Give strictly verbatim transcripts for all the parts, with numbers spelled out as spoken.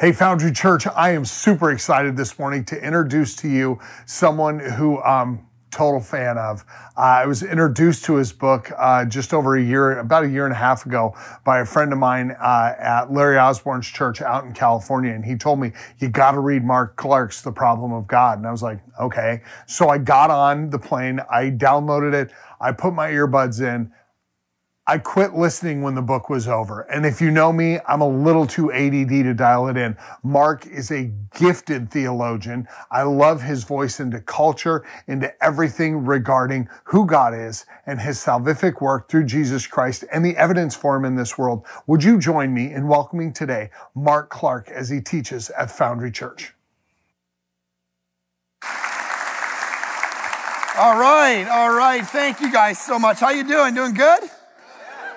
Hey, Foundry Church, I am super excited this morning to introduce to you someone who I'm total fan of. Uh, I was introduced to his book uh, just over a year, about a year and a half ago by a friend of mine uh, at Larry Osborne's church out in California. And he told me, you got to read Mark Clark's The Problem of God. And I was like, okay. So I got on the plane. I downloaded it. I put my earbuds in. I quit listening when the book was over. And if you know me, I'm a little too A D D to dial it in. Mark is a gifted theologian. I love his voice into culture, into everything regarding who God is and his salvific work through Jesus Christ and the evidence for him in this world. Would you join me in welcoming today Mark Clark as he teaches at Foundry Church? All right, all right. Thank you guys so much. How you doing? Doing good?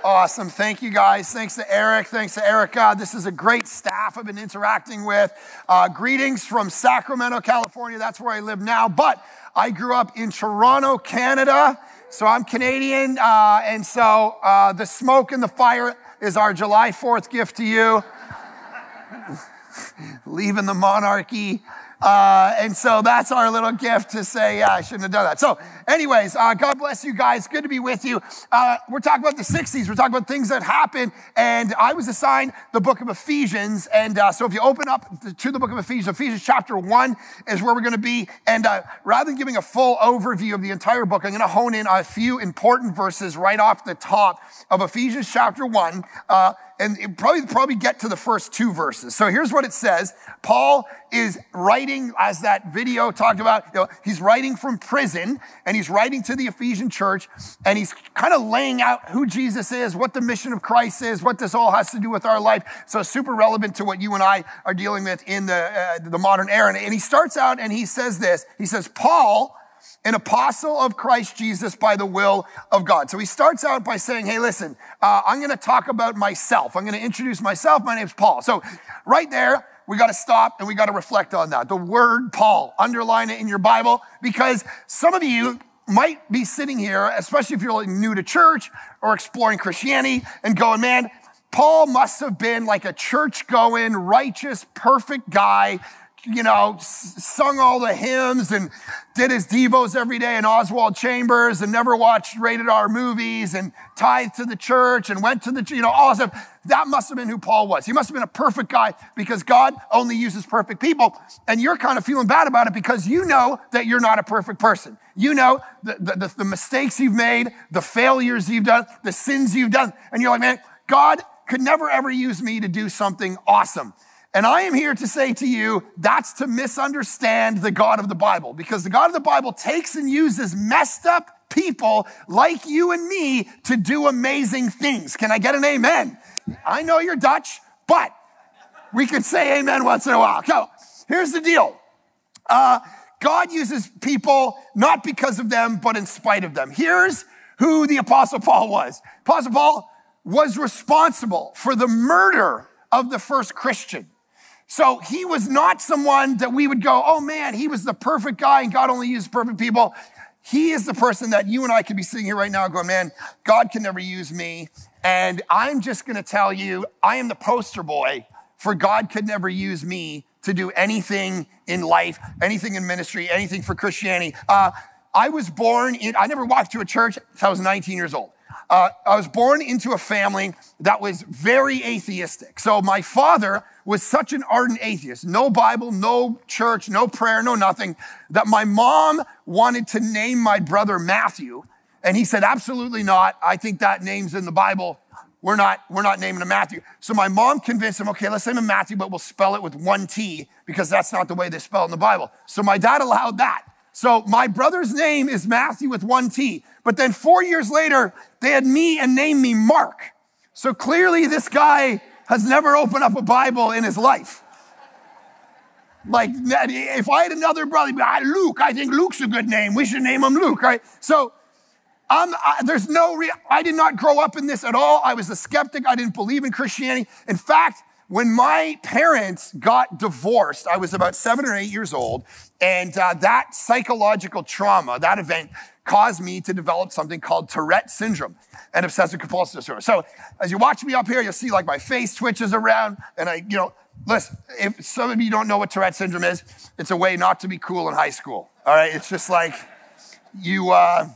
Awesome. Thank you, guys. Thanks to Eric. Thanks to Erica. This is a great staff I've been interacting with. Uh, greetings from Sacramento, California. That's where I live now. But I grew up in Toronto, Canada. So I'm Canadian. Uh, and so uh, the smoke and the fire is our July fourth gift to you. Leaving the monarchy. Uh, and so that's our little gift to say, yeah, I shouldn't have done that. So anyways, uh, God bless you guys. Good to be with you. Uh, we're talking about the sixties. We're talking about things that happened. And I was assigned the book of Ephesians. And uh, so if you open up the, to the book of Ephesians, Ephesians chapter one is where we're going to be. And uh, rather than giving a full overview of the entire book, I'm going to hone in on a few important verses right off the top of Ephesians chapter one. Uh, and probably, probably get to the first two verses. So here's what it says. Paul is writing, as that video talked about, you know, he's writing from prison, and he's writing to the Ephesian church, and he's kind of laying out who Jesus is, what the mission of Christ is, what this all has to do with our life. So super relevant to what you and I are dealing with in the, uh, the modern era. And he starts out and he says this. He says, Paul, an apostle of Christ Jesus by the will of God. So he starts out by saying, hey, listen, uh, I'm going to talk about myself. I'm going to introduce myself. My name's Paul. So right there, we got to stop and we got to reflect on that. The word Paul, underline it in your Bible, because some of you might be sitting here, especially if you're new to church or exploring Christianity, and going, man, Paul must have been like a church-going, righteous, perfect guy, you know, sung all the hymns and did his devos every day, and Oswald Chambers, and never watched rated R movies, and tithed to the church, and went to the, you know, all that stuff. That must have been who Paul was. He must have been a perfect guy, because God only uses perfect people. And you're kind of feeling bad about it because you know that you're not a perfect person. You know the, the, the mistakes you've made, the failures you've done, the sins you've done. And you're like, man, God could never ever use me to do something awesome. And I am here to say to you, that's to misunderstand the God of the Bible, because the God of the Bible takes and uses messed up people like you and me to do amazing things. Can I get an amen? I know you're Dutch, but we can say amen once in a while. So here's the deal. Uh, God uses people not because of them, but in spite of them. Here's who the Apostle Paul was. Apostle Paul was responsible for the murder of the first Christian. So he was not someone that we would go, oh man, he was the perfect guy and God only used perfect people. He is the person that you and I could be sitting here right now going, man, God can never use me. And I'm just going to tell you, I am the poster boy for God could never use me to do anything in life, anything in ministry, anything for Christianity. Uh, I was born in, I never walked to a church until I was nineteen years old. Uh, I was born into a family that was very atheistic. So my father was such an ardent atheist, no Bible, no church, no prayer, no nothing, that my mom wanted to name my brother Matthew. And he said, absolutely not. I think that name's in the Bible. We're not, we're not naming him Matthew. So my mom convinced him, okay, let's name him Matthew, but we'll spell it with one T, because that's not the way they spell it in the Bible. So my dad allowed that. So my brother's name is Matthew with one T. But then four years later, they had me and named me Mark. So clearly this guy has never opened up a Bible in his life. Like, if I had another brother, Luke, I think Luke's a good name. We should name him Luke, right? So um, I, there's no real, I did not grow up in this at all. I was a skeptic. I didn't believe in Christianity. In fact, when my parents got divorced, I was about seven or eight years old, and uh, that psychological trauma, that event, caused me to develop something called Tourette syndrome, an obsessive compulsive disorder. So as you watch me up here, you'll see like my face twitches around, and I, you know, listen, if some of you don't know what Tourette syndrome is, it's a way not to be cool in high school, all right? It's just like you, uh,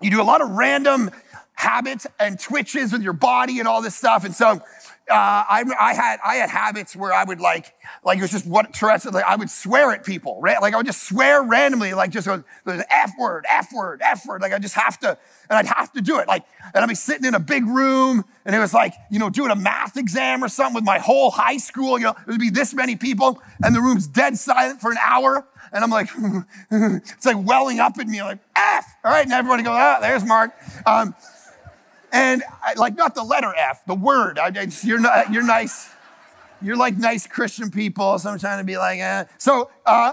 you do a lot of random habits and twitches with your body and all this stuff, and so Uh, I, I had I had habits where I would like, like it was just what Tourette's, like I would swear at people, right? Like I would just swear randomly, like just go, there's an F word, F word, F word. Like I just have to, and I'd have to do it. Like, and I'd be sitting in a big room and it was like, you know, doing a math exam or something with my whole high school, you know, there'd be this many people and the room's dead silent for an hour. And I'm like, it's like welling up at me, I'm like F, all right? And everybody goes, ah, oh, there's Mark. Um, And I, like, not the letter F, the word. I, I, you're not, you're nice. You're like nice Christian people. So I'm trying to be like, eh. So, uh,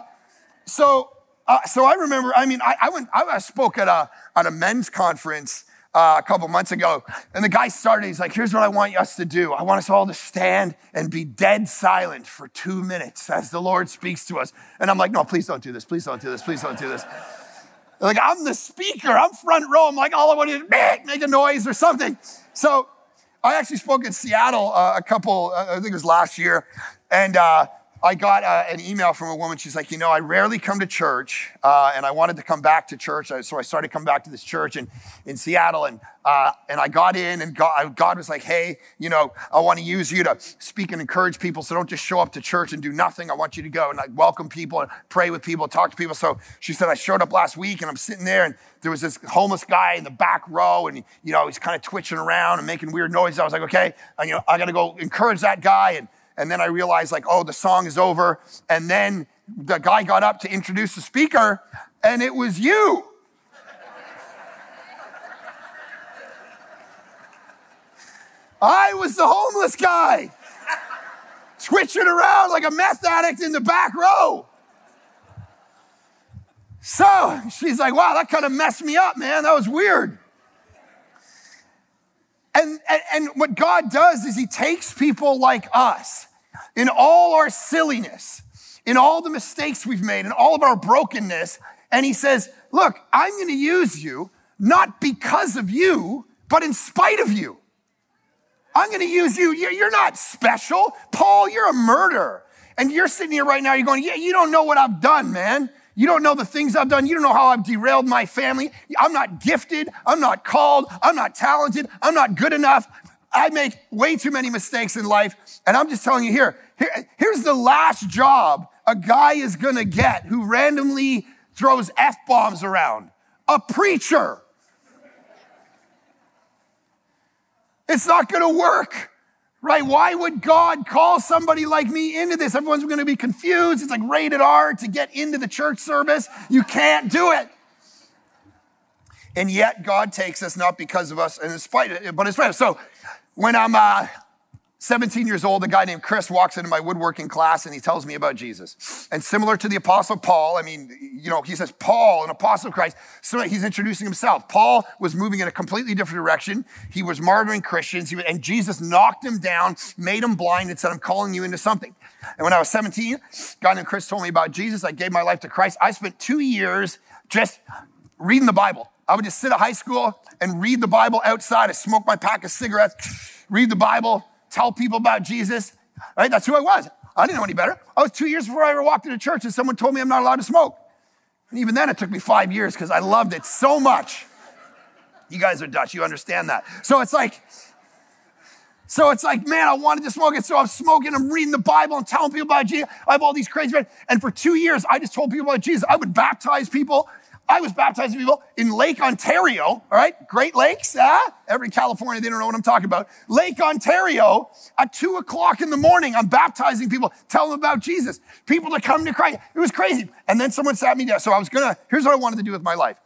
so, uh, so I remember. I mean, I, I went. I spoke at a at a men's conference uh, a couple months ago, and the guy started. He's like, "Here's what I want us to do. I want us all to stand and be dead silent for two minutes as the Lord speaks to us." And I'm like, "No, please don't do this. Please don't do this. Please don't do this." Like, I'm the speaker, I'm front row. I'm like, all I want to do is make a noise or something. So I actually spoke in Seattle uh, a couple, uh, I think it was last year. And uh, I got uh, an email from a woman. She's like, you know, I rarely come to church. Uh, and I wanted to come back to church. So I started coming back to this church in, in Seattle. And uh, and I got in and God, God was like, hey, you know, I want to use you to speak and encourage people. So don't just show up to church and do nothing. I want you to go and like welcome people and pray with people, talk to people. So she said, I showed up last week and I'm sitting there and there was this homeless guy in the back row and, you know, he's kind of twitching around and making weird noises. I was like, okay, I, you know, I got to go encourage that guy. And And then I realized like, oh, the song is over. And then the guy got up to introduce the speaker and it was you. I was the homeless guy, switching around like a meth addict in the back row. So she's like, wow, that kind of messed me up, man. That was weird. And, and, and what God does is he takes people like us in all our silliness, in all the mistakes we've made, in all of our brokenness, and he says, look, I'm going to use you, not because of you, but in spite of you. I'm going to use you. You're not special. Paul, you're a murderer. And you're sitting here right now, you're going, yeah, you don't know what I've done, man. You don't know the things I've done. You don't know how I've derailed my family. I'm not gifted. I'm not called. I'm not talented. I'm not good enough. I make way too many mistakes in life. And I'm just telling you here, here here's the last job a guy is going to get who randomly throws F-bombs around. A preacher. It's not going to work. Right? Why would God call somebody like me into this? Everyone's going to be confused. It's like rated R to get into the church service. You can't do it. And yet God takes us not because of us, and in spite of it, but in spite of it. So when I'm uh, seventeen years old, a guy named Chris walks into my woodworking class and he tells me about Jesus. And similar to the Apostle Paul, I mean, you know, he says, Paul, an apostle of Christ. So he's introducing himself. Paul was moving in a completely different direction. He was martyring Christians. He was, and Jesus knocked him down, made him blind and said, I'm calling you into something. And when I was seventeen, a guy named Chris told me about Jesus. I gave my life to Christ. I spent two years just reading the Bible. I would just sit at high school and read the Bible outside. I smoked my pack of cigarettes, read the Bible, tell people about Jesus, right? That's who I was. I didn't know any better. I was two years before I ever walked into church and someone told me I'm not allowed to smoke. And even then it took me five years because I loved it so much. You guys are Dutch, you understand that. So it's like, so it's like, man, I wanted to smoke it. So I'm smoking, I'm reading the Bible and telling people about Jesus. I have all these crazy friends. And for two years, I just told people about Jesus. I would baptize people. I was baptizing people in Lake Ontario, all right? Great Lakes, ah? Every California, they don't know what I'm talking about. Lake Ontario, at two o'clock in the morning, I'm baptizing people, telling them about Jesus, people to come to Christ. It was crazy. And then someone sat me down. So I was gonna, here's what I wanted to do with my life.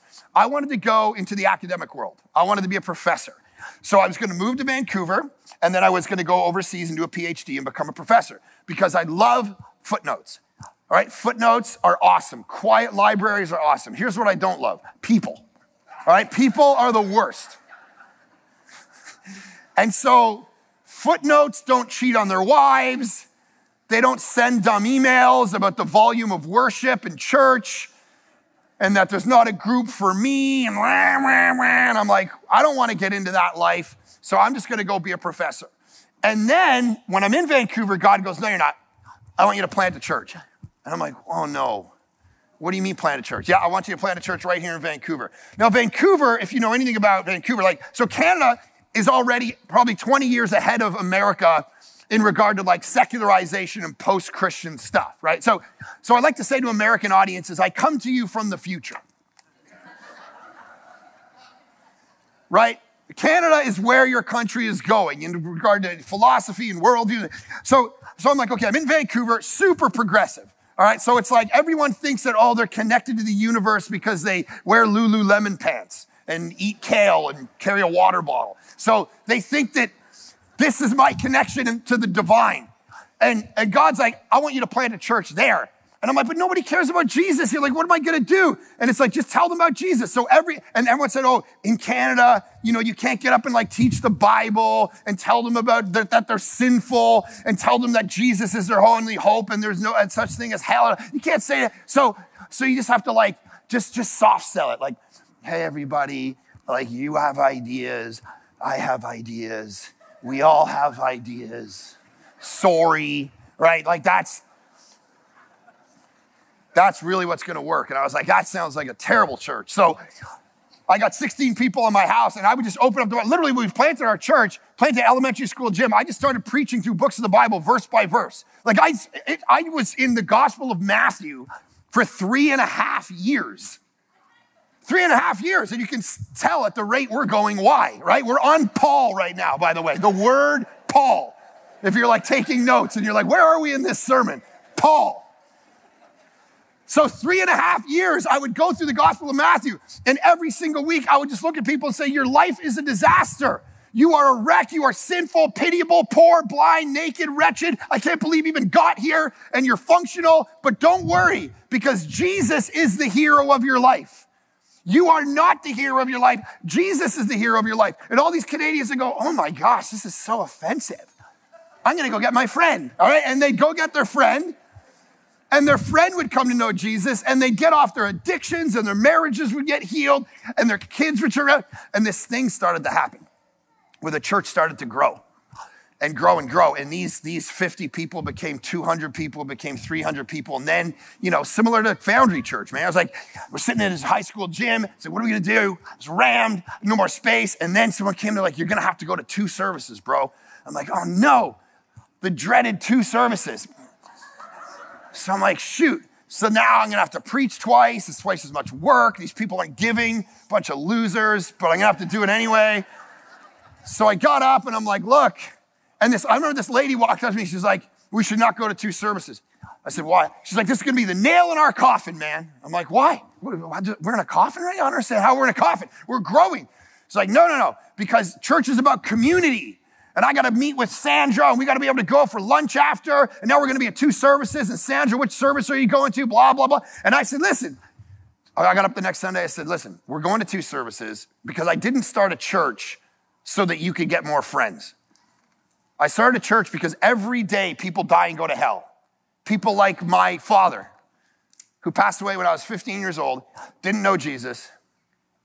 I wanted to go into the academic world. I wanted to be a professor. So I was gonna move to Vancouver, and then I was gonna go overseas and do a P H D and become a professor because I love footnotes. All right, footnotes are awesome. Quiet libraries are awesome. Here's what I don't love, people. All right, people are the worst. And so footnotes don't cheat on their wives. They don't send dumb emails about the volume of worship in church. and that there's not a group for me, and, wah, wah, wah, and I'm like, I don't want to get into that life, so I'm just going to go be a professor. And then when I'm in Vancouver, God goes, no, you're not. I want you to plant a church. And I'm like, oh, no. What do you mean plant a church? Yeah, I want you to plant a church right here in Vancouver. Now, Vancouver, if you know anything about Vancouver, like, so Canada is already probably twenty years ahead of America in regard to like secularization and post-Christian stuff, right? So, so I like to say to American audiences, I come to you from the future, right? Canada is where your country is going in regard to philosophy and worldview. So, so I'm like, okay, I'm in Vancouver, super progressive. All right, so it's like everyone thinks that, oh, they're connected to the universe because they wear Lululemon pants and eat kale and carry a water bottle. So they think that this is my connection to the divine. And, and God's like, I want you to plant a church there. And I'm like, but nobody cares about Jesus. You're like, what am I going to do? And it's like, just tell them about Jesus. So every, and everyone said, oh, in Canada, you know, you can't get up and like teach the Bible and tell them about th- that they're sinful and tell them that Jesus is their only hope and there's no and such thing as hell. You can't say that. So, so you just have to like, just, just soft sell it. Like, hey, everybody, like you have ideas. I have ideas. We all have ideas. Sorry, right? Like that's, That's really what's going to work. And I was like, that sounds like a terrible church. So I got sixteen people in my house and I would just open up the, literally we planted our church, planted elementary school gym. I just started preaching through books of the Bible, verse by verse. Like I, it, I was in the Gospel of Matthew for three and a half years, three and a half years. And you can tell at the rate we're going, why, right? We're on Paul right now, by the way, the word Paul. If you're like taking notes and you're like, where are we in this sermon? Paul. So three and a half years, I would go through the Gospel of Matthew, and every single week, I would just look at people and say, your life is a disaster. You are a wreck. You are sinful, pitiable, poor, blind, naked, wretched. I can't believe you even got here, and you're functional, but don't worry, because Jesus is the hero of your life. You are not the hero of your life. Jesus is the hero of your life. And all these Canadians would go, oh my gosh, this is so offensive. I'm gonna go get my friend, all right? And they'd go get their friend, and their friend would come to know Jesus, and they'd get off their addictions, and their marriages would get healed, and their kids would turn out. And this thing started to happen, where the church started to grow, and grow and grow. And these, these fifty people became two hundred people, became three hundred people. And then, you know, similar to Foundry Church, man. I was like, we're sitting in this high school gym. I said, what are we gonna do? I was rammed, no more space. And then someone came to like, you're gonna have to go to two services, bro. I'm like, oh no, the dreaded two services. So I'm like, shoot. So now I'm gonna have to preach twice. It's twice as much work. These people aren't giving, bunch of losers, but I'm gonna have to do it anyway. So I got up and I'm like, look. And this, I remember this lady walked up to me. She's like, we should not go to two services. I said, why? She's like, this is gonna be the nail in our coffin, man. I'm like, why? We're in a coffin right now? I don't understand how we're in a coffin. We're growing. She's like, no, no, no. Because church is about community. And I got to meet with Sandra, and we got to be able to go for lunch after. And now we're going to be at two services. And Sandra, which service are you going to? Blah, blah, blah. And I said, listen, I got up the next Sunday. I said, listen, we're going to two services because I didn't start a church so that you could get more friends. I started a church because every day people die and go to hell. People like my father, who passed away when I was fifteen years old, didn't know Jesus.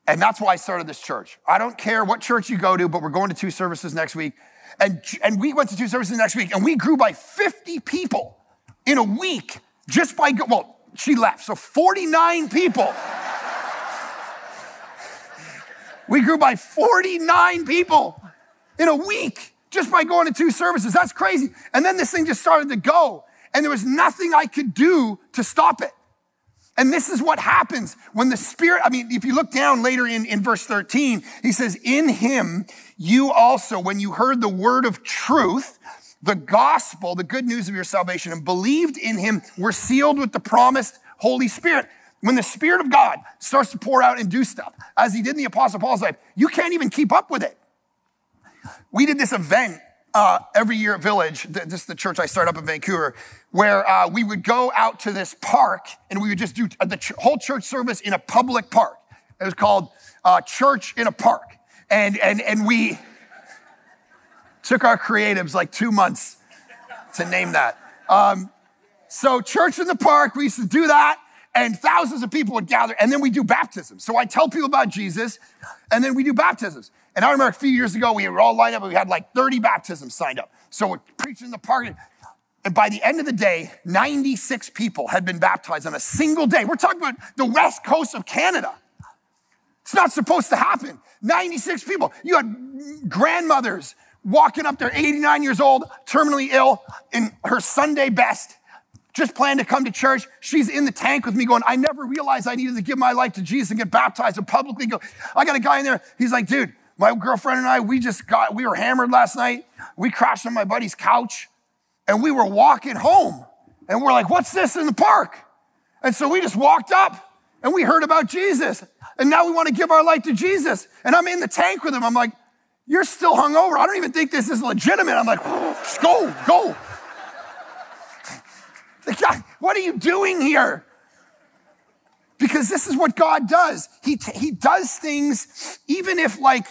And that's why I started this church. I don't care what church you go to, but we're going to two services next week. And, and we went to two services next week, and we grew by fifty people in a week just by, well, she left, so forty-nine people. We grew by forty-nine people in a week just by going to two services. That's crazy. And then this thing just started to go, and there was nothing I could do to stop it. And this is what happens when the Spirit, I mean, if you look down later in, in verse thirteen, he says, in him, you also, when you heard the word of truth, the gospel, the good news of your salvation, and believed in him, were sealed with the promised Holy Spirit. When the Spirit of God starts to pour out and do stuff, as he did in the Apostle Paul's life, you can't even keep up with it. We did this event Uh, every year at Village, this is the church I started up in Vancouver, where uh, we would go out to this park and we would just do the ch- whole church service in a public park. It was called uh, Church in a Park. And, and, and we took our creatives like two months to name that. Um, so Church in the Park, we used to do that. and thousands of people would gather, and then we do baptisms. So I tell people about Jesus, and then we do baptisms. And I remember a few years ago, we were all lined up, and we had like thirty baptisms signed up. So we're preaching in the park, and by the end of the day, ninety-six people had been baptized on a single day. We're talking about the west coast of Canada. It's not supposed to happen. ninety-six people. You had grandmothers walking up there, eighty-nine years old, terminally ill, in her Sunday best, just planned to come to church. She's in the tank with me going, I never realized I needed to give my life to Jesus and get baptized and publicly go. I got a guy in there. He's like, dude, my girlfriend and I, we just got, we were hammered last night. We crashed on my buddy's couch and we were walking home and we're like, what's this in the park? And so we just walked up and we heard about Jesus. And now we want to give our life to Jesus. And I'm in the tank with him. I'm like, you're still hungover. I don't even think this is legitimate. I'm like, go, go. God, what are you doing here? Because this is what God does. He, he does things, even if like,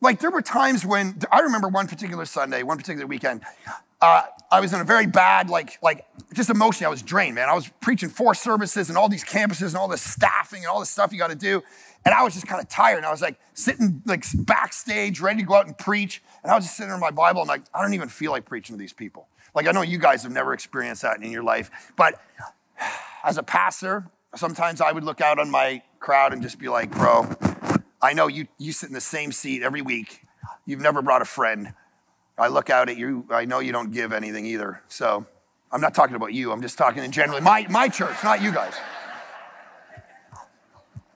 like there were times when, I remember one particular Sunday, one particular weekend, uh, I was in a very bad, like, like just emotionally, I was drained, man. I was preaching four services and all these campuses and all this staffing and all this stuff you got to do. And I was just kind of tired. And I was like sitting like backstage, ready to go out and preach. And I was just sitting in my Bible. And like, I don't even feel like preaching to these people. Like, I know you guys have never experienced that in your life, but as a pastor, sometimes I would look out on my crowd and just be like, bro, I know you, you sit in the same seat every week. You've never brought a friend. I look out at you. I know you don't give anything either. So I'm not talking about you. I'm just talking in general. My, my church, not you guys.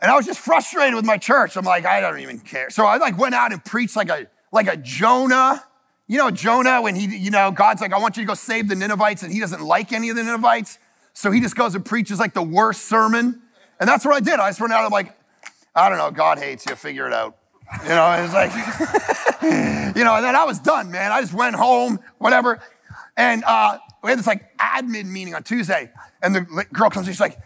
And I was just frustrated with my church. I'm like, I don't even care. So I like went out and preached like a, like a Jonah. You know, Jonah, when he, you know, God's like, I want you to go save the Ninevites, and he doesn't like any of the Ninevites. So he just goes and preaches like the worst sermon. And that's what I did. I just went out, I'm like, I don't know, God hates you, figure it out. You know, it was like, you know, and then I was done, man. I just went home, whatever. And uh, we had this like admin meeting on Tuesday, and the girl comes in, she's like,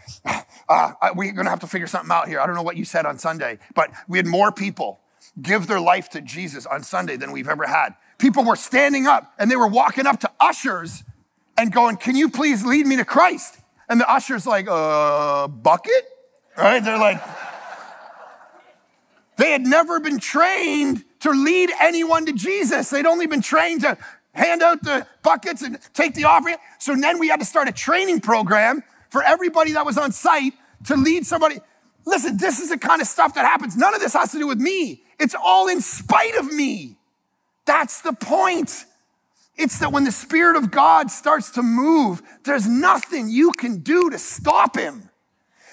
uh, we're gonna have to figure something out here. I don't know what you said on Sunday, but we had more people give their life to Jesus on Sunday than we've ever had. People were standing up and they were walking up to ushers and going, can you please lead me to Christ? And the usher's like, uh, bucket? Right? They're like, they had never been trained to lead anyone to Jesus. They'd only been trained to hand out the buckets and take the offering. So then we had to start a training program for everybody that was on site to lead somebody. Listen, this is the kind of stuff that happens. None of this has to do with me. It's all in spite of me. That's the point. It's that when the Spirit of God starts to move, there's nothing you can do to stop him.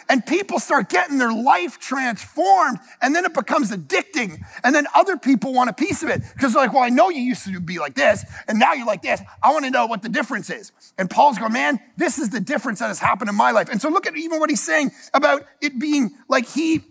And people start getting their life transformed, and then it becomes addicting. And then other people want a piece of it because they're like, well, I know you used to be like this, and now you're like this. I want to know what the difference is. And Paul's going, man, this is the difference that has happened in my life. And so look at even what he's saying about it being like he...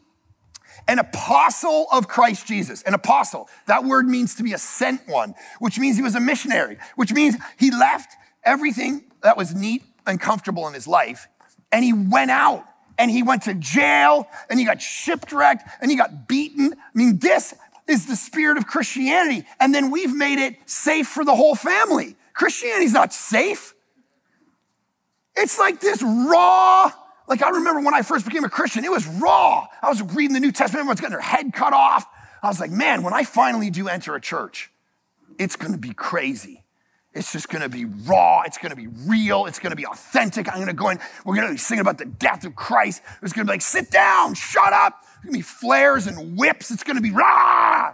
an apostle of Christ Jesus, an apostle. That word means to be a sent one, which means he was a missionary, which means he left everything that was neat and comfortable in his life, and he went out, and he went to jail, and he got shipwrecked, and he got beaten. I mean, this is the spirit of Christianity, and then we've made it safe for the whole family. Christianity's not safe. It's like this raw... Like I remember when I first became a Christian, it was raw. I was reading the New Testament, everyone's got their head cut off. I was like, man, when I finally do enter a church, it's gonna be crazy. It's just gonna be raw, it's gonna be real, it's gonna be authentic. I'm gonna go in, we're gonna be singing about the death of Christ. It's gonna be like, sit down, shut up. It's gonna be flares and whips, it's gonna be raw.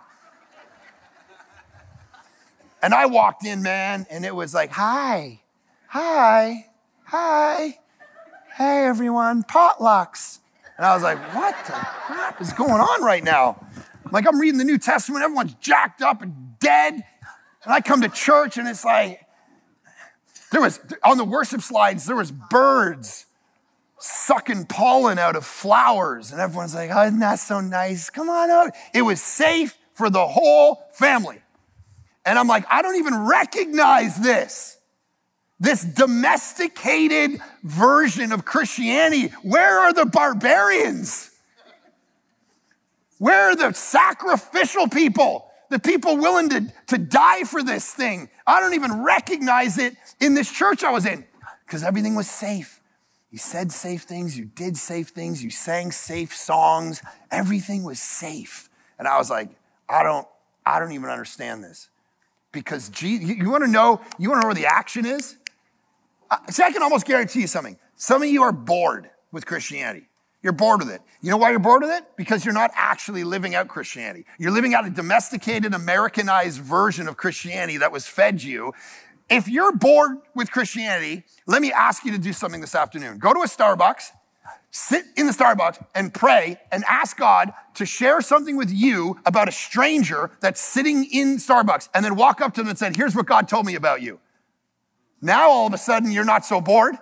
And I walked in, man, and it was like, hi, hi, hi. Hey everyone, potlucks. And I was like, what the crap is going on right now? Like I'm reading the New Testament, everyone's jacked up and dead. And I come to church and it's like, there was, on the worship slides, there was birds sucking pollen out of flowers. And everyone's like, oh, isn't that so nice? Come on out. It was safe for the whole family. And I'm like, I don't even recognize this. This domesticated version of Christianity. Where are the barbarians? Where are the sacrificial people? The people willing to, to die for this thing? I don't even recognize it in this church I was in because everything was safe. You said safe things, you did safe things, you sang safe songs. Everything was safe. And I was like, I don't, I don't even understand this. Because Jesus, you, you want to know, you want to know where the action is? Uh, see, I can almost guarantee you something. Some of you are bored with Christianity. You're bored with it. You know why you're bored with it? Because you're not actually living out Christianity. You're living out a domesticated, Americanized version of Christianity that was fed you. If you're bored with Christianity, let me ask you to do something this afternoon. Go to a Starbucks, sit in the Starbucks and pray and ask God to share something with you about a stranger that's sitting in Starbucks, and then walk up to them and say, here's what God told me about you. Now all of a sudden you're not so bored.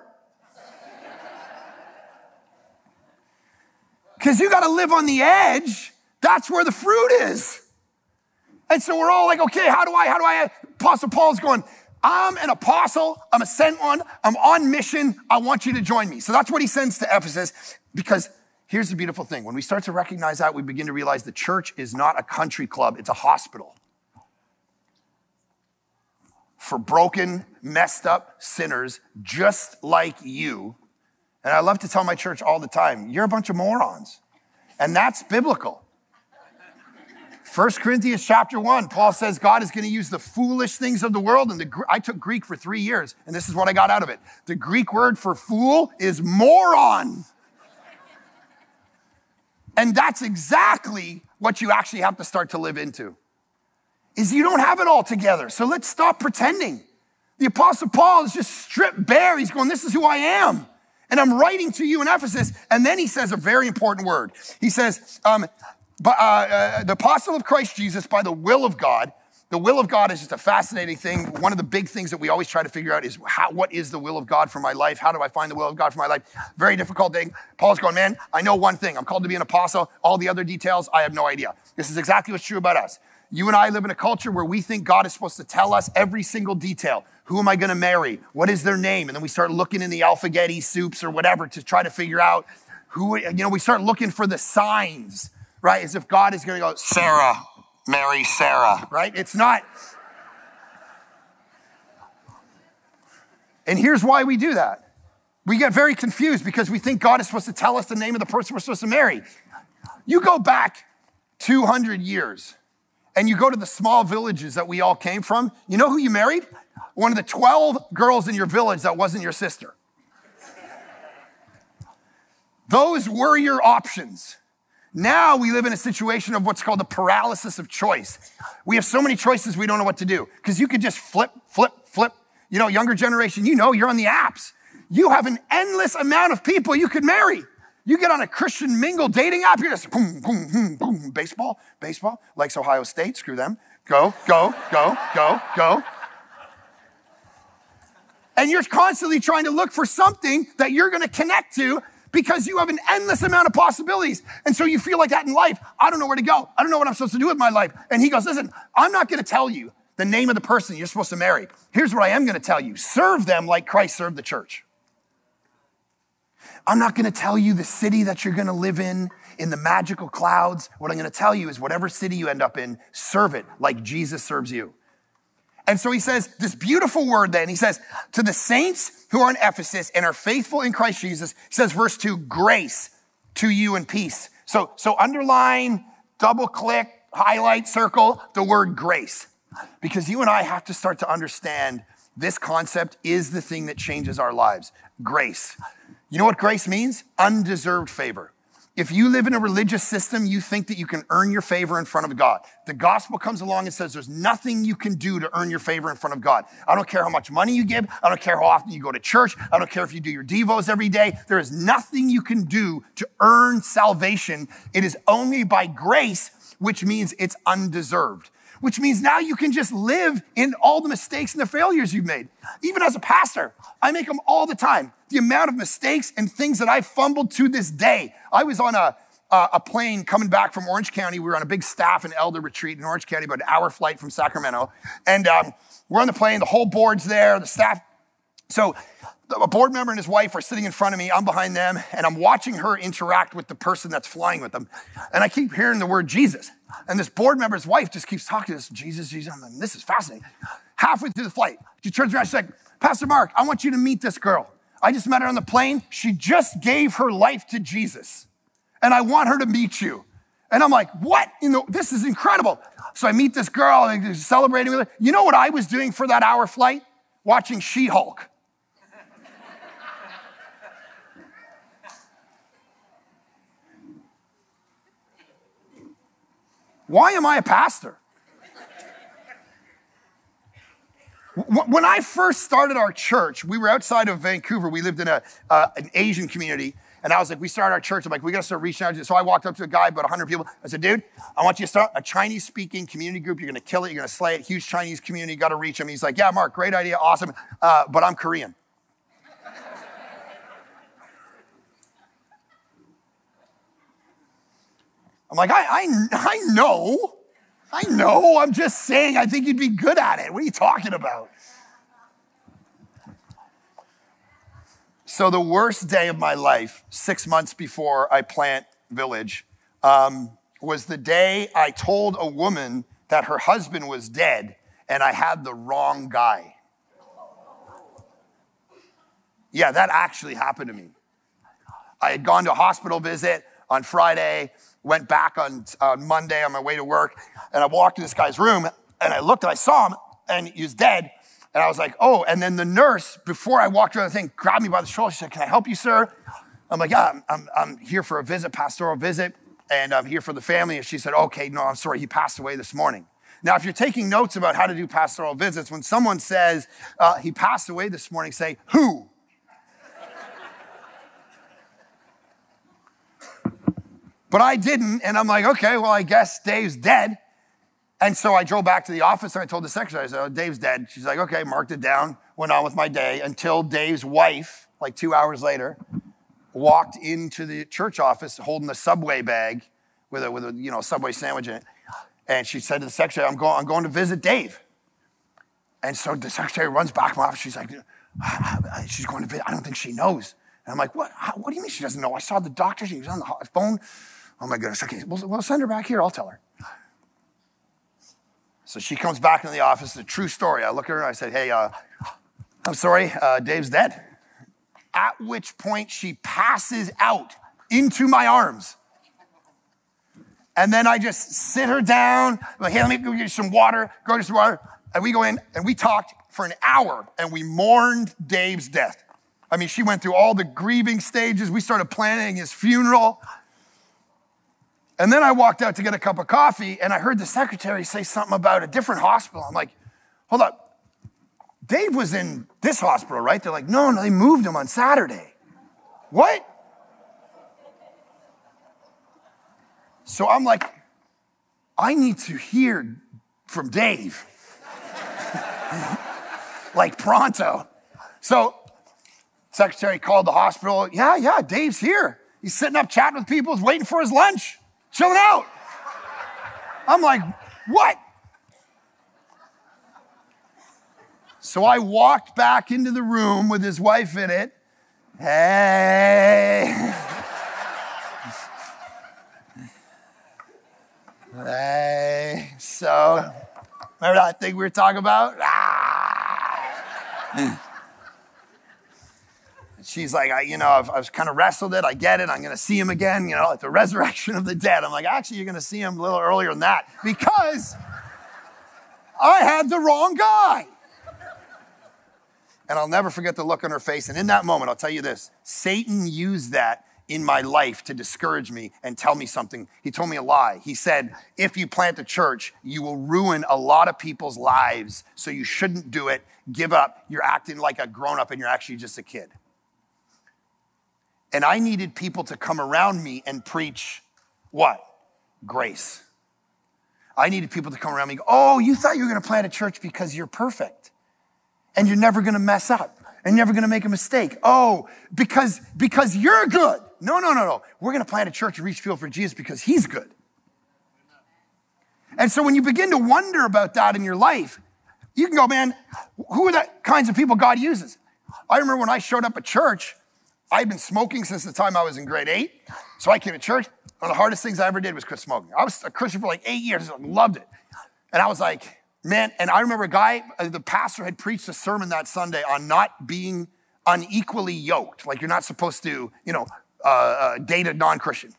Because you got to live on the edge. That's where the fruit is. And so we're all like, okay, how do I, how do I? Apostle Paul's going, I'm an apostle, I'm a sent one, I'm on mission, I want you to join me. So that's what he sends to Ephesus, because here's the beautiful thing. When we start to recognize that, we begin to realize the church is not a country club, it's a hospital. For broken, messed up sinners just like you. And I love to tell my church all the time, you're a bunch of morons. And that's biblical. First Corinthians chapter one, Paul says God is going to use the foolish things of the world. And the, I took Greek for three years, and this is what I got out of it. The Greek word for fool is moron. And that's exactly what you actually have to start to live into, is you don't have it all together. So let's stop pretending. The Apostle Paul is just stripped bare. He's going, this is who I am. And I'm writing to you in Ephesus. And then he says a very important word. He says, um... But uh, uh, the apostle of Christ Jesus by the will of God. The will of God is just a fascinating thing. One of the big things that we always try to figure out is how, what is the will of God for my life? How do I find the will of God for my life? Very difficult thing. Paul's going, man, I know one thing. I'm called to be an apostle. All the other details, I have no idea. This is exactly what's true about us. You and I live in a culture where we think God is supposed to tell us every single detail. Who am I going to marry? What is their name? And then we start looking in the alphagetti soups or whatever to try to figure out who, you know, we start looking for the signs. Right, as if God is going to go, Sarah, marry Sarah, right? It's not. And here's why we do that. We get very confused because we think God is supposed to tell us the name of the person we're supposed to marry. You go back two hundred years and you go to the small villages that we all came from. You know who you married? One of the twelve girls in your village that wasn't your sister. Those were your options. Now we live in a situation of what's called the paralysis of choice. We have so many choices we don't know what to do, because you could just flip, flip, flip. You know, younger generation, you know, you're on the apps. You have an endless amount of people you could marry. You get on a Christian Mingle dating app, you're just boom, boom, boom, boom. Baseball, baseball, likes Ohio State, screw them. Go, go, go, go, go. And you're constantly trying to look for something that you're going to connect to, because you have an endless amount of possibilities. And so you feel like that in life. I don't know where to go. I don't know what I'm supposed to do with my life. And he goes, listen, I'm not going to tell you the name of the person you're supposed to marry. Here's what I am going to tell you. Serve them like Christ served the church. I'm not going to tell you the city that you're going to live in, in the magical clouds. What I'm going to tell you is whatever city you end up in, serve it like Jesus serves you. And so he says this beautiful word then. He says, to the saints who are in Ephesus and are faithful in Christ Jesus, he says, verse two, grace to you and peace. So, so underline, double click, highlight, circle the word grace. Because you and I have to start to understand this concept is the thing that changes our lives. Grace. You know what grace means? Undeserved favor. If you live in a religious system, you think that you can earn your favor in front of God. The gospel comes along and says there's nothing you can do to earn your favor in front of God. I don't care how much money you give. I don't care how often you go to church. I don't care if you do your devos every day. There is nothing you can do to earn salvation. It is only by grace, which means it's undeserved, which means now you can just live in all the mistakes and the failures you've made. Even as a pastor, I make them all the time. The amount of mistakes and things that I fumbled to this day. I was on a, uh, a plane coming back from Orange County. We were on a big staff and elder retreat in Orange County, about an hour flight from Sacramento. And um, we're on the plane, the whole board's there, the staff. So a board member and his wife are sitting in front of me. I'm behind them, and I'm watching her interact with the person that's flying with them. And I keep hearing the word Jesus. And this board member's wife just keeps talking to us, Jesus, Jesus. I'm like, this is fascinating. Halfway through the flight, she turns around, she's like, Pastor Mark, I want you to meet this girl. I just met her on the plane. She just gave her life to Jesus. And I want her to meet you. And I'm like, what? You know, this is incredible. So I meet this girl and I'm celebrating with her. You know what I was doing for that hour flight? Watching She-Hulk. Why am I a pastor? When I first started our church, we were outside of Vancouver. We lived in a uh, an Asian community. And I was like, we started our church. I'm like, we got to start reaching out. So I walked up to a guy, about one hundred people. I said, dude, I want you to start a Chinese-speaking community group. You're going to kill it. You're going to slay it. Huge Chinese community. Got to reach them. He's like, yeah, Mark, great idea. Awesome. Uh, but I'm Korean. I'm like, I, I, I know. I know. I'm just saying I think you'd be good at it. What are you talking about? So the worst day of my life, six months before I plant Village, um, was the day I told a woman that her husband was dead and I had the wrong guy. Yeah, that actually happened to me. I had gone to a hospital visit on Friday, went back on uh, Monday on my way to work, and I walked in this guy's room and I looked and I saw him and he was dead. And I was like, oh, and then the nurse, before I walked around the thing, grabbed me by the shoulder. She said, can I help you, sir? I'm like, yeah, I'm, I'm, I'm here for a visit, pastoral visit, and I'm here for the family. And she said, okay, no, I'm sorry, he passed away this morning. Now, if you're taking notes about how to do pastoral visits, when someone says, uh, he passed away this morning, say, who? But I didn't, and I'm like, okay, well, I guess Dave's dead. And so I drove back to the office and I told the secretary, I said, oh, Dave's dead. She's like, okay, marked it down, went on with my day until Dave's wife, like two hours later, walked into the church office holding a Subway bag with a, with a you know, Subway sandwich in it. And she said to the secretary, I'm going, I'm going to visit Dave. And so the secretary runs back to my office. She's like, she's going to visit. I don't think she knows. And I'm like, what? What do you mean she doesn't know? I saw the doctor. She was on the phone. Oh my goodness. Okay, we'll, we'll send her back here. I'll tell her. So she comes back into the office. It's a true story. I look at her and I said, hey, uh, I'm sorry, uh, Dave's dead. At which point she passes out into my arms. And then I just sit her down. I'm like, hey, let me go get you some water. Go get some water. And we go in and we talked for an hour and we mourned Dave's death. I mean, she went through all the grieving stages. We started planning his funeral. And then I walked out to get a cup of coffee and I heard the secretary say something about a different hospital. I'm like, hold up, Dave was in this hospital, right? They're like, no, no, they moved him on Saturday. What? So I'm like, I need to hear from Dave. Like pronto. So secretary called the hospital. Yeah, yeah, Dave's here. He's sitting up chatting with people, he's waiting for his lunch. Chilling out. I'm like, what? So I walked back into the room with his wife in it. Hey. Hey. So, remember that thing we were talking about? Ah. She's like, I, you know, I've, I've kind of wrestled it. I get it. I'm going to see him again, you know, at the resurrection of the dead. I'm like, actually, you're going to see him a little earlier than that because I had the wrong guy. And I'll never forget the look on her face. And in that moment, I'll tell you this, Satan used that in my life to discourage me and tell me something. He told me a lie. He said, if you plant a church, you will ruin a lot of people's lives. So you shouldn't do it. Give up. You're acting like a grown-up and you're actually just a kid. And I needed people to come around me and preach what? Grace. I needed people to come around me and go, oh, you thought you were gonna plant a church because you're perfect and you're never gonna mess up and you're never gonna make a mistake. Oh, because, because you're good. No, no, no, no. We're gonna plant a church and reach people for Jesus because he's good. And so when you begin to wonder about that in your life, you can go, man, who are the kinds of people God uses? I remember when I showed up at church, I've been smoking since the time I was in grade eight. So I came to church. One of the hardest things I ever did was quit smoking. I was a Christian for like eight years. I loved it. And I was like, man, and I remember a guy, the pastor had preached a sermon that Sunday on not being unequally yoked. Like you're not supposed to, you know, uh, uh, date a non-Christian.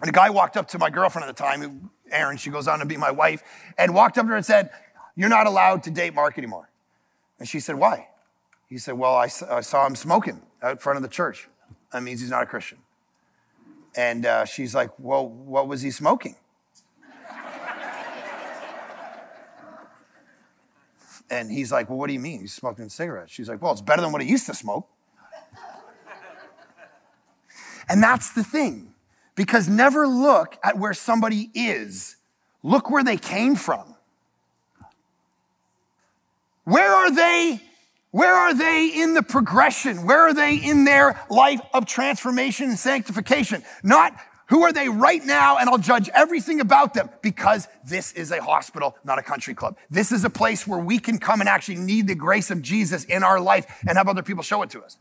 And a guy walked up to my girlfriend at the time, who, Erin, she goes on to be my wife, and walked up to her and said, "You're not allowed to date Mark anymore." And she said, "Why?" He said, "Well, I, I saw him smoking out front of the church. That means he's not a Christian." And uh, she's like, "Well, what was he smoking?" And he's like, "Well, what do you mean? He's smoking cigarettes." She's like, "Well, it's better than what he used to smoke." And that's the thing. Because never look at where somebody is. Look where they came from. Where are they? Where are they in the progression? Where are they in their life of transformation and sanctification? Not who are they right now, and I'll judge everything about them, because this is a hospital, not a country club. This is a place where we can come and actually need the grace of Jesus in our life and have other people show it to us.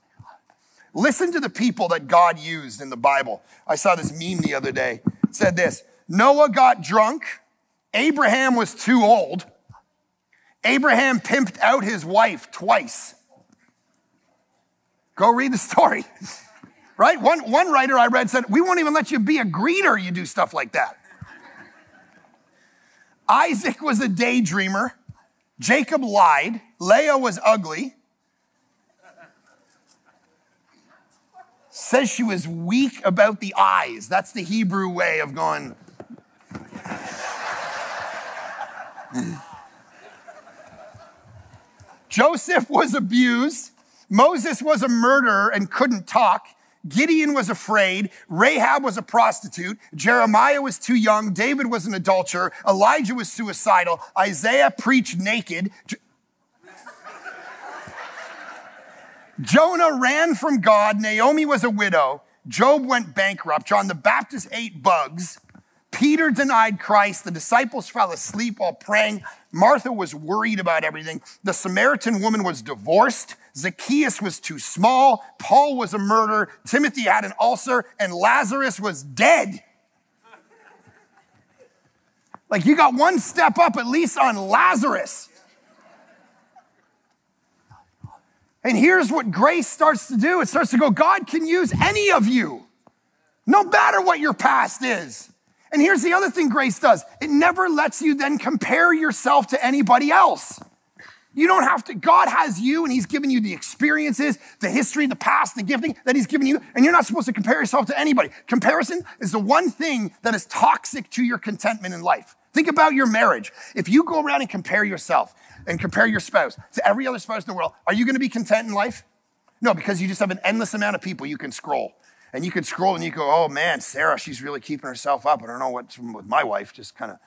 Listen to the people that God used in the Bible. I saw this meme the other day. It said this: Noah got drunk. Abraham was too old. Abraham pimped out his wife twice. Go read the story. Right? One, one writer I read said, "We won't even let you be a greeter, you do stuff like that." Isaac was a daydreamer. Jacob lied. Leah was ugly. Says she was weak about the eyes. That's the Hebrew way of going. Joseph was abused. Moses was a murderer and couldn't talk. Gideon was afraid. Rahab was a prostitute. Jeremiah was too young. David was an adulterer. Elijah was suicidal. Isaiah preached naked. Jo- Jonah ran from God. Naomi was a widow. Job went bankrupt. John the Baptist ate bugs. Peter denied Christ. The disciples fell asleep while praying. Martha was worried about everything. The Samaritan woman was divorced. Zacchaeus was too small. Paul was a murderer. Timothy had an ulcer. And Lazarus was dead. Like, you got one step up at least on Lazarus. And here's what grace starts to do. It starts to go, God can use any of you, no matter what your past is. And here's the other thing grace does. It never lets you then compare yourself to anybody else. You don't have to. God has you, and he's given you the experiences, the history, the past, the gifting that he's given you, and you're not supposed to compare yourself to anybody. Comparison is the one thing that is toxic to your contentment in life. Think about your marriage. If you go around and compare yourself and compare your spouse to every other spouse in the world, are you going to be content in life? No, because you just have an endless amount of people you can scroll. And you can scroll and you go, "Oh man, Sarah, she's really keeping herself up. I don't know what's with my wife, just kind of,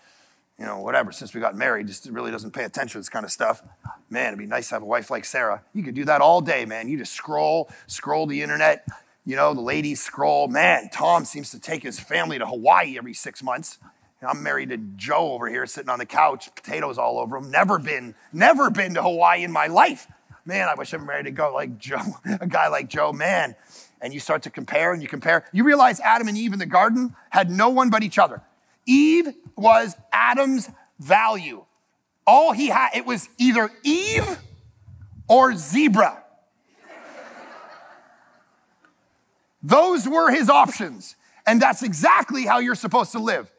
you know, whatever. Since we got married, just really doesn't pay attention to this kind of stuff. Man, it'd be nice to have a wife like Sarah." You could do that all day, man. You just scroll, scroll the internet. You know, the ladies scroll. Man, Tom seems to take his family to Hawaii every six months. And I'm married to Joe over here sitting on the couch, potatoes all over him. Never been, never been to Hawaii in my life. Man, I wish I'm married to go like Joe, a guy like Joe, man. And you start to compare and you compare. You realize Adam and Eve in the garden had no one but each other. Eve was Adam's value. All he had, it was either Eve or zebra. Those were his options. And that's exactly how you're supposed to live.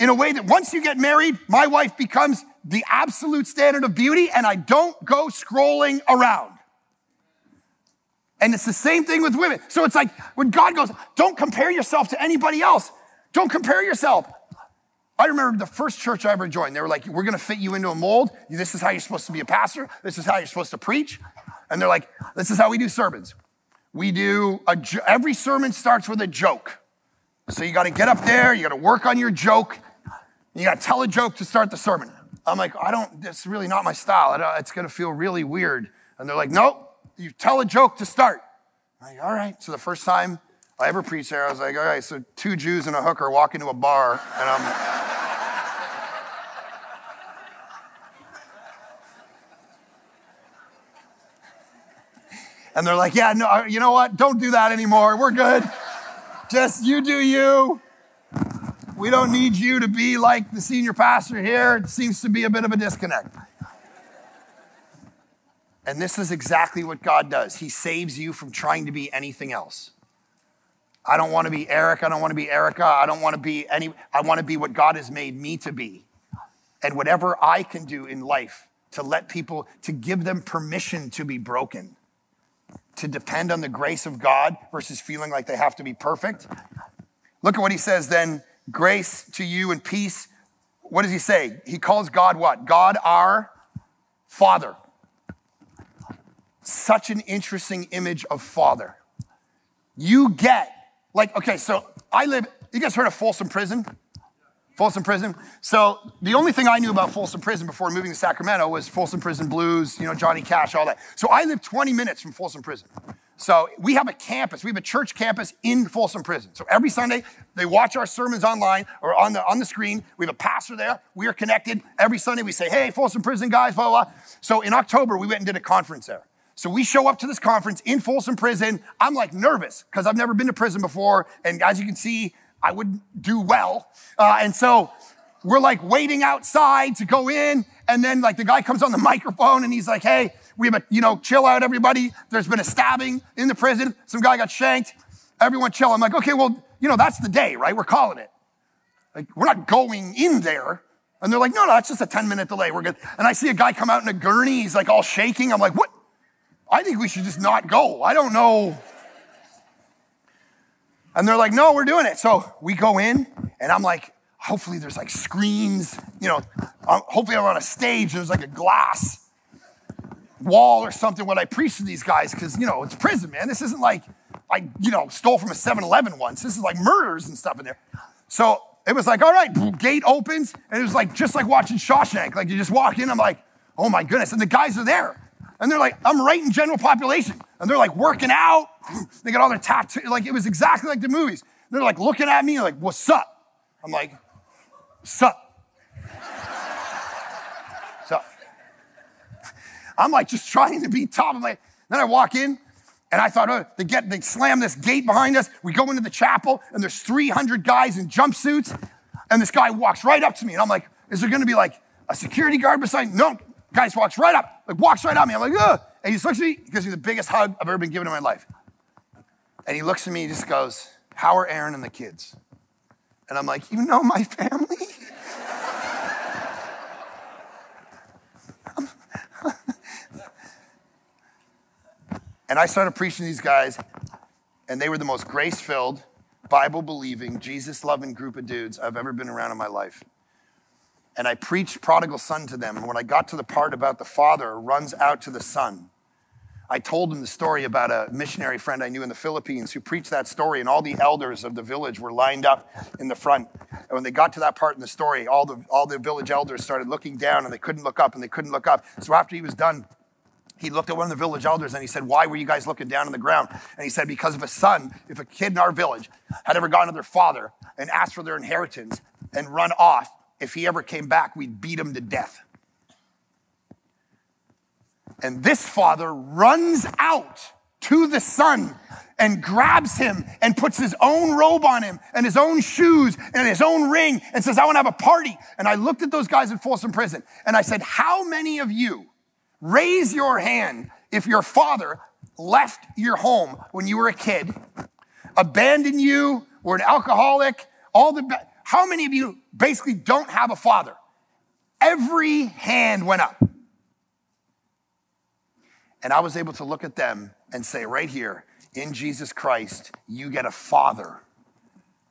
In a way that once you get married, my wife becomes the absolute standard of beauty, and I don't go scrolling around. And it's the same thing with women. So it's like when God goes, don't compare yourself to anybody else. Don't compare yourself. I remember the first church I ever joined, they were like, "We're going to fit you into a mold. This is how you're supposed to be a pastor. This is how you're supposed to preach." And they're like, "This is how we do sermons. We do, a jo- every sermon starts with a joke. So you got to get up there. You got to work on your joke. You got to tell a joke to start the sermon." I'm like, "I don't, that's really not my style. I don't, it's going to feel really weird." And they're like, "Nope. You tell a joke to start." I'm like, "All right." So the first time I ever preached there, I was like, "All right, so two Jews and a hooker walk into a bar." And I'm and they're like, "Yeah, no, you know what? Don't do that anymore. We're good. Just you do you. We don't need you to be like the senior pastor here. It seems to be a bit of a disconnect." And this is exactly what God does. He saves you from trying to be anything else. I don't want to be Eric. I don't want to be Erica. I don't want to be any, I want to be what God has made me to be. And whatever I can do in life to let people, to give them permission to be broken, to depend on the grace of God versus feeling like they have to be perfect. Look at what he says then, grace to you and peace. What does he say? He calls God what? God our Father. Such an interesting image of Father. You get, like, okay, so I live, you guys heard of Folsom Prison? Folsom Prison. So the only thing I knew about Folsom Prison before moving to Sacramento was Folsom Prison Blues, you know, Johnny Cash, all that. So I live twenty minutes from Folsom Prison. So we have a campus. We have a church campus in Folsom Prison. So every Sunday, they watch our sermons online or on the, on the screen. We have a pastor there. We are connected. Every Sunday, we say, hey, Folsom Prison guys, blah, blah, blah. So in October, we went and did a conference there. So we show up to this conference in Folsom Prison. I'm like nervous because I've never been to prison before. And as you can see, I wouldn't do well. Uh, and so we're like waiting outside to go in. And then like the guy comes on the microphone and he's like, hey, we have a, you know, chill out everybody. There's been a stabbing in the prison. Some guy got shanked. Everyone chill. I'm like, okay, well, you know, that's the day, right? We're calling it. Like, we're not going in there. And they're like, no, no, it's just a ten minute delay. We're good. And I see a guy come out in a gurney. He's like all shaking. I'm like, what? I think we should just not go. I don't know. And they're like, no, we're doing it. So we go in and I'm like, hopefully there's like screens, you know, hopefully I'm on a stage. There's like a glass wall or something when I preach to these guys. Cause you know, it's prison, man. This isn't like I, you know, stole from a seven eleven once. This is like murders and stuff in there. So it was like, all right, gate opens. And it was like, just like watching Shawshank. Like you just walk in. I'm like, oh my goodness. And the guys are there. And they're like, I'm right in general population. And they're like working out. They got all their tattoos. Like it was exactly like the movies. They're like looking at me like, what's up? I'm like, sup? Sup? I'm like just trying to be top. I'm like, then I walk in and I thought, oh, they get, they slam this gate behind us. We go into the chapel and there's three hundred guys in jumpsuits. And this guy walks right up to me. And I'm like, is there going to be like a security guard beside? No. Guys walks right up, like walks right at me. I'm like, ugh. And he just looks at me, gives me the biggest hug I've ever been given in my life. And he looks at me and just goes, how are Aaron and the kids? And I'm like, you know my family? And I started preaching to these guys, and they were the most grace-filled, Bible-believing, Jesus-loving group of dudes I've ever been around in my life. And I preached prodigal son to them. And when I got to the part about the father runs out to the son, I told them the story about a missionary friend I knew in the Philippines who preached that story. And all the elders of the village were lined up in the front. And when they got to that part in the story, all the, all the village elders started looking down and they couldn't look up and they couldn't look up. So after he was done, he looked at one of the village elders and he said, why were you guys looking down on the ground? And he said, because if a son, if a kid in our village had ever gone to their father and asked for their inheritance and run off, if he ever came back, we'd beat him to death. And this father runs out to the son and grabs him and puts his own robe on him and his own shoes and his own ring and says, I want to have a party. And I looked at those guys in Folsom Prison and I said, how many of you raise your hand if your father left your home when you were a kid, abandoned you, were an alcoholic, all the... Ba- How many of you basically don't have a father? Every hand went up. And I was able to look at them and say, right here, in Jesus Christ, you get a father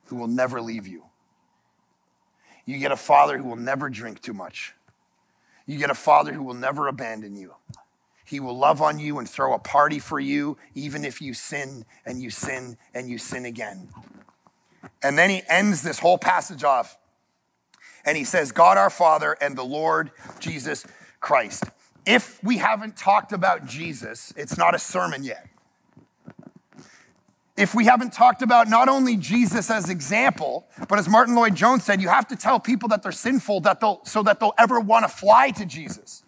who will never leave you. You get a father who will never drink too much. You get a father who will never abandon you. He will love on you and throw a party for you, even if you sin and you sin and you sin again. And then he ends this whole passage off. And he says, God our Father and the Lord Jesus Christ. If we haven't talked about Jesus, it's not a sermon yet. If we haven't talked about not only Jesus as example, but as Martin Lloyd-Jones said, you have to tell people that they're sinful that they'll, so that they'll ever want to fly to Jesus.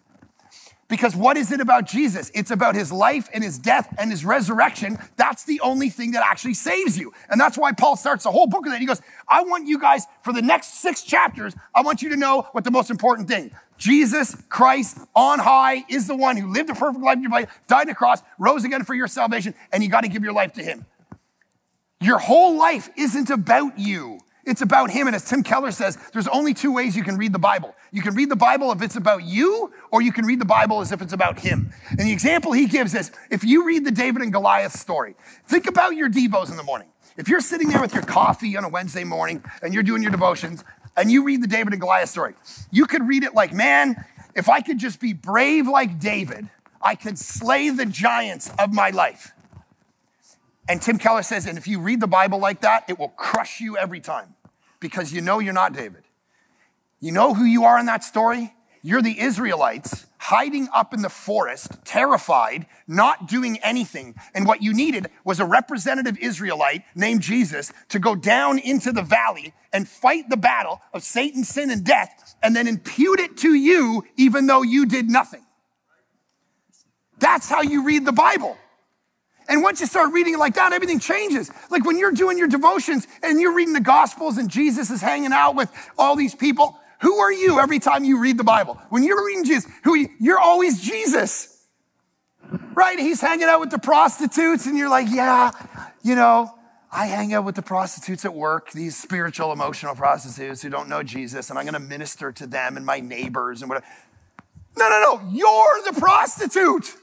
Because what is it about Jesus? It's about his life and his death and his resurrection. That's the only thing that actually saves you. And that's why Paul starts the whole book of that. He goes, I want you guys, for the next six chapters, I want you to know what the most important thing. Jesus Christ on high is the one who lived a perfect life in your place, died on the cross, rose again for your salvation, and you got to give your life to him. Your whole life isn't about you. It's about him. And as Tim Keller says, there's only two ways you can read the Bible. You can read the Bible if it's about you, or you can read the Bible as if it's about him. And the example he gives is, if you read the David and Goliath story, think about your devos in the morning. If you're sitting there with your coffee on a Wednesday morning and you're doing your devotions and you read the David and Goliath story, you could read it like, man, if I could just be brave like David, I could slay the giants of my life. And Tim Keller says, and if you read the Bible like that, it will crush you every time, because you know you're not David. You know who you are in that story? You're the Israelites hiding up in the forest, terrified, not doing anything. And what you needed was a representative Israelite named Jesus to go down into the valley and fight the battle of Satan, sin, and death, and then impute it to you, even though you did nothing. That's how you read the Bible. And once you start reading it like that, everything changes. Like when you're doing your devotions and you're reading the Gospels and Jesus is hanging out with all these people, who are you every time you read the Bible? When you're reading Jesus, who are you? You're always Jesus, right? He's hanging out with the prostitutes and you're like, yeah, you know, I hang out with the prostitutes at work, these spiritual, emotional prostitutes who don't know Jesus, and I'm going to minister to them and my neighbors and whatever. No, no, no, you're the prostitute.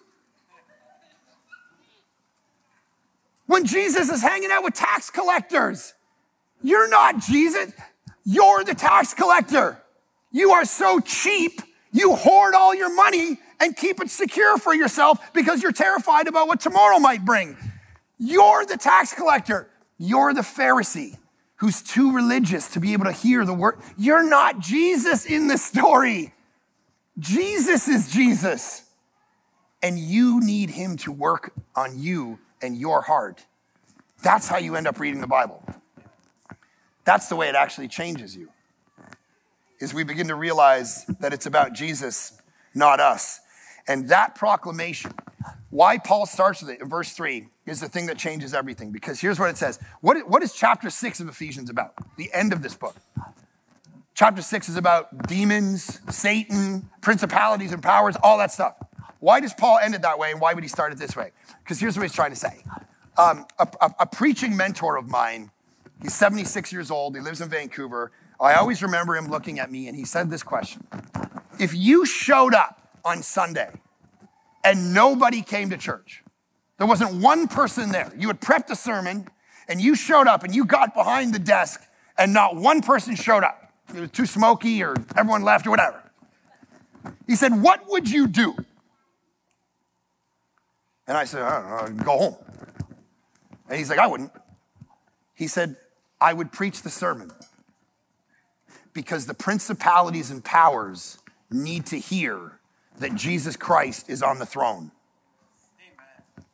When Jesus is hanging out with tax collectors, you're not Jesus. You're the tax collector. You are so cheap, you hoard all your money and keep it secure for yourself because you're terrified about what tomorrow might bring. You're the tax collector. You're the Pharisee who's too religious to be able to hear the word. You're not Jesus in the story. Jesus is Jesus. And you need him to work on you and your heart. That's how you end up reading the Bible. That's the way it actually changes you, is we begin to realize that it's about Jesus, not us. And that proclamation, why Paul starts with it in verse three, is the thing that changes everything. Because here's what it says. What, what is chapter six of Ephesians about? The end of this book. Chapter six is about demons, Satan, principalities and powers, all that stuff. Why does Paul end it that way, and why would he start it this way? Because here's what he's trying to say. Um, a, a, a preaching mentor of mine, he's seventy-six years old, he lives in Vancouver. I always remember him looking at me, and he said this question. If you showed up on Sunday and nobody came to church, there wasn't one person there, you had prepped a sermon, and you showed up, and you got behind the desk, and not one person showed up. It was too smoky, or everyone left, or whatever. He said, what would you do? And I said, I don't know, go home. And he's like, I wouldn't. He said, I would preach the sermon because the principalities and powers need to hear that Jesus Christ is on the throne. Amen.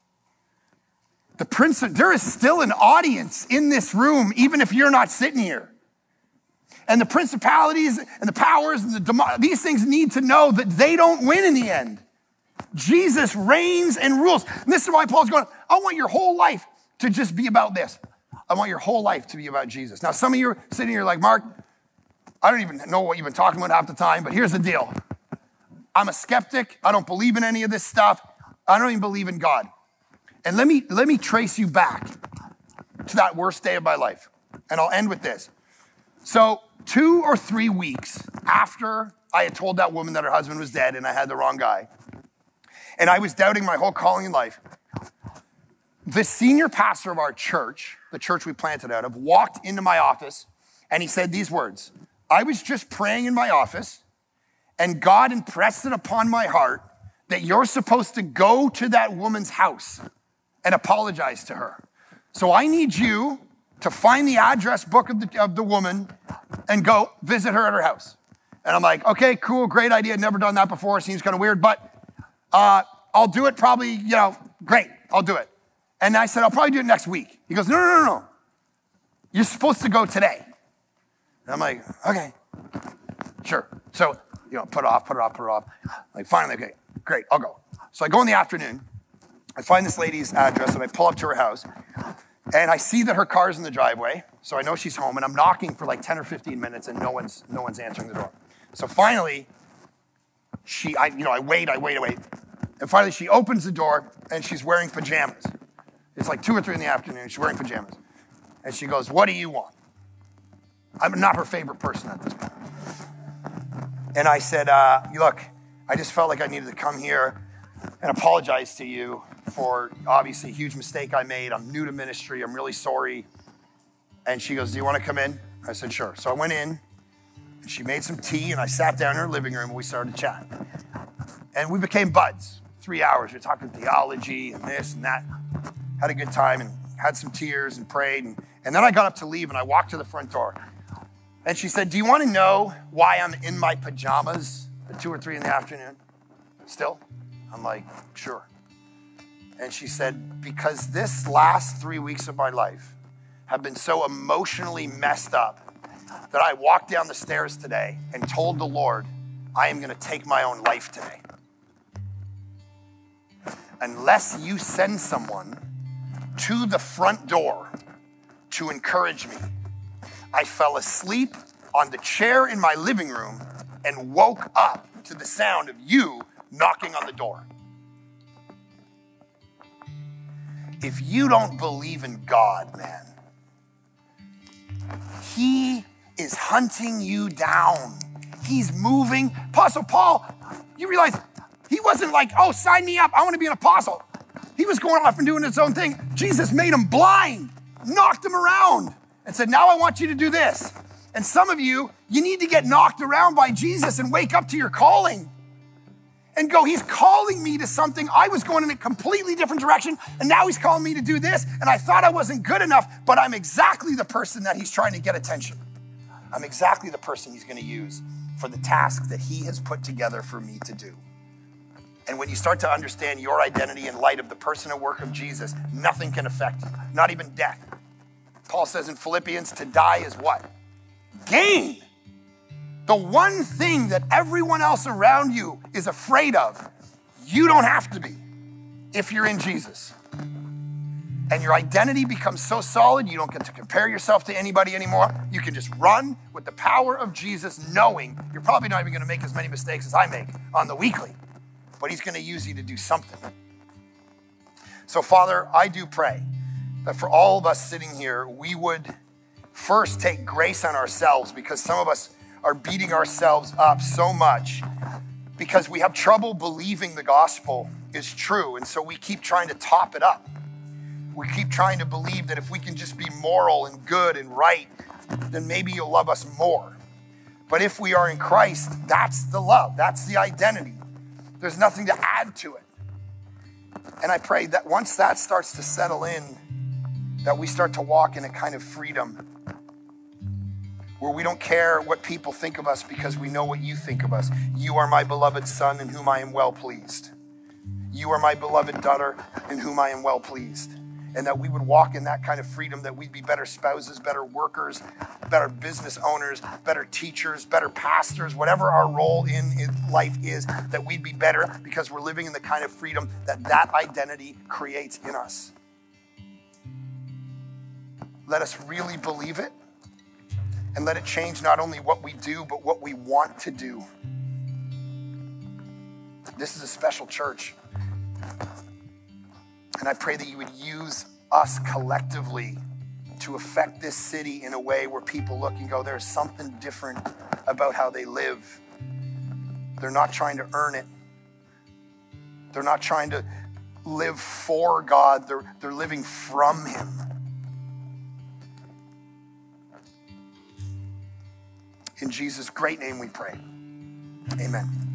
The prince, there is still an audience in this room, even if you're not sitting here. And the principalities and the powers and the demo- these things need to know that they don't win in the end. Jesus reigns and rules. And this is why Paul's going, I want your whole life to just be about this. I want your whole life to be about Jesus. Now, some of you are sitting here like, Mark, I don't even know what you've been talking about half the time, but here's the deal. I'm a skeptic. I don't believe in any of this stuff. I don't even believe in God. And let me, let me trace you back to that worst day of my life. And I'll end with this. So two or three weeks after I had told that woman that her husband was dead and I had the wrong guy, and I was doubting my whole calling in life, the senior pastor of our church, the church we planted out of, walked into my office and he said these words. I was just praying in my office and God impressed it upon my heart that you're supposed to go to that woman's house and apologize to her. So I need you to find the address book of the, of the woman and go visit her at her house. And I'm like, okay, cool, great idea. Never done that before. Seems kind of weird, but Uh, I'll do it probably, you know, great, I'll do it. And I said, I'll probably do it next week. He goes, no, no, no, no. You're supposed to go today. And I'm like, okay, sure. So, you know, put it off, put it off, put it off. Like finally, okay, great, I'll go. So I go in the afternoon, I find this lady's address and I pull up to her house and I see that her car's in the driveway. So I know she's home and I'm knocking for like ten or fifteen minutes and no one's, no one's answering the door. So finally, she, I, you know, I wait, I wait, I wait. And finally she opens the door and she's wearing pajamas. It's like two or three in the afternoon, she's wearing pajamas. And she goes, what do you want? I'm not her favorite person at this point. And I said, uh, look, I just felt like I needed to come here and apologize to you for obviously a huge mistake I made. I'm new to ministry, I'm really sorry. And she goes, do you want to come in? I said, sure. So I went in, and she made some tea, and I sat down in her living room, and we started to chat. And we became buds, three hours. We were talking theology and this and that. Had a good time and had some tears and prayed. And, and then I got up to leave, and I walked to the front door. And she said, do you want to know why I'm in my pajamas at two or three in the afternoon still? I'm like, sure. And she said, because this last three weeks of my life have been so emotionally messed up that I walked down the stairs today and told the Lord, I am going to take my own life today. Unless you send someone to the front door to encourage me, I fell asleep on the chair in my living room and woke up to the sound of you knocking on the door. If you don't believe in God, man, He is hunting you down. He's moving. Apostle Paul, you realize he wasn't like, oh, sign me up. I want to be an apostle. He was going off and doing his own thing. Jesus made him blind, knocked him around, and said, now I want you to do this. And some of you, you need to get knocked around by Jesus and wake up to your calling and go, he's calling me to something. I was going in a completely different direction, and now he's calling me to do this, and I thought I wasn't good enough, but I'm exactly the person that he's trying to get attention. I'm exactly the person he's going to use for the task that he has put together for me to do. And when you start to understand your identity in light of the person and work of Jesus, nothing can affect you, not even death. Paul says in Philippians, to die is what? Gain. The one thing that everyone else around you is afraid of, you don't have to be if you're in Jesus. And your identity becomes so solid, you don't get to compare yourself to anybody anymore. You can just run with the power of Jesus, knowing you're probably not even going to make as many mistakes as I make on the weekly, but he's going to use you to do something. So Father, I do pray that for all of us sitting here, we would first take grace on ourselves, because some of us are beating ourselves up so much because we have trouble believing the gospel is true. And so we keep trying to top it up. We keep trying to believe that if we can just be moral and good and right, then maybe you'll love us more. But if we are in Christ, that's the love. That's the identity. There's nothing to add to it. And I pray that once that starts to settle in, that we start to walk in a kind of freedom where we don't care what people think of us because we know what you think of us. You are my beloved son in whom I am well pleased. You are my beloved daughter in whom I am well pleased. And that we would walk in that kind of freedom, that we'd be better spouses, better workers, better business owners, better teachers, better pastors, whatever our role in life is, that we'd be better because we're living in the kind of freedom that that identity creates in us. Let us really believe it. And let it change not only what we do, but what we want to do. This is a special church. And I pray that you would use us collectively to affect this city in a way where people look and go, there's something different about how they live. They're not trying to earn it. They're not trying to live for God. They're, they're living from him. In Jesus' great name we pray. Amen.